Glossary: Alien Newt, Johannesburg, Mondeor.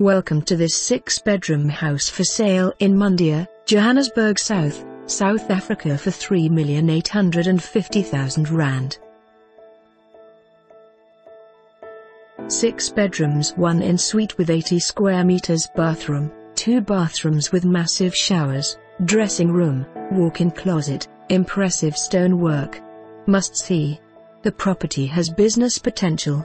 Welcome to this 6-bedroom house for sale in Mondeor, Johannesburg, South Africa for R3,850,000. 6 bedrooms, 1 ensuite with 80 square meters bathroom, 2 bathrooms with massive showers, dressing room, walk-in closet, impressive stonework. Must see. The property has business potential.